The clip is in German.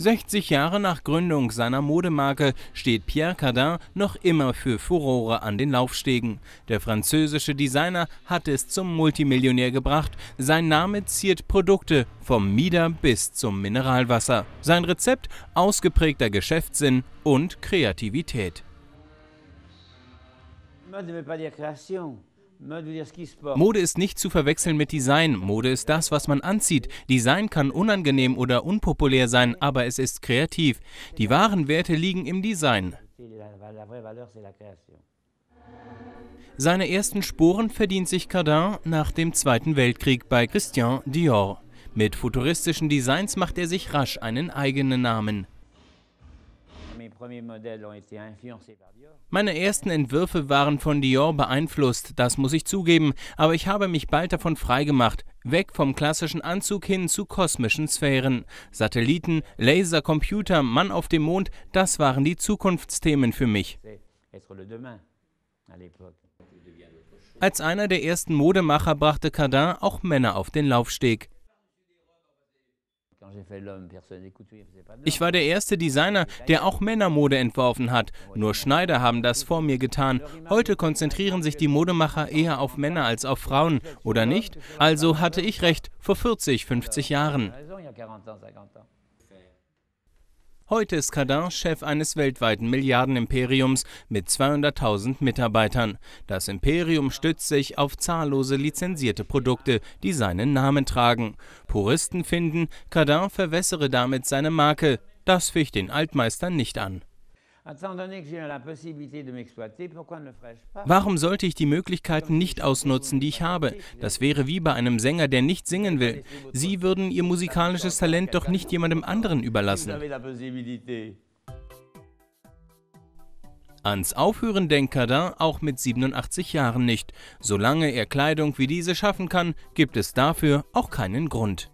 60 Jahre nach Gründung seiner Modemarke steht Pierre Cardin noch immer für Furore an den Laufstegen. Der französische Designer hat es zum Multimillionär gebracht. Sein Name ziert Produkte vom Mieder bis zum Mineralwasser. Sein Rezept: ausgeprägter Geschäftssinn und Kreativität. Mode ist nicht zu verwechseln mit Design. Mode ist das, was man anzieht. Design kann unangenehm oder unpopulär sein, aber es ist kreativ. Die wahren Werte liegen im Design. Seine ersten Spuren verdient sich Cardin nach dem Zweiten Weltkrieg bei Christian Dior. Mit futuristischen Designs macht er sich rasch einen eigenen Namen. Meine ersten Entwürfe waren von Dior beeinflusst, das muss ich zugeben, aber ich habe mich bald davon freigemacht, weg vom klassischen Anzug hin zu kosmischen Sphären. Satelliten, Laser, Computer, Mann auf dem Mond, das waren die Zukunftsthemen für mich. Als einer der ersten Modemacher brachte Cardin auch Männer auf den Laufsteg. Ich war der erste Designer, der auch Männermode entworfen hat. Nur Schneider haben das vor mir getan. Heute konzentrieren sich die Modemacher eher auf Männer als auf Frauen, oder nicht? Also hatte ich recht, vor 40, 50 Jahren. Heute ist Cardin Chef eines weltweiten Milliardenimperiums mit 200.000 Mitarbeitern. Das Imperium stützt sich auf zahllose lizenzierte Produkte, die seinen Namen tragen. Puristen finden, Cardin verwässere damit seine Marke. Das ficht den Altmeister nicht an. Warum sollte ich die Möglichkeiten nicht ausnutzen, die ich habe? Das wäre wie bei einem Sänger, der nicht singen will. Sie würden ihr musikalisches Talent doch nicht jemandem anderen überlassen. Ans Aufhören denkt Cardin auch mit 87 Jahren nicht. Solange er Kleidung wie diese schaffen kann, gibt es dafür auch keinen Grund.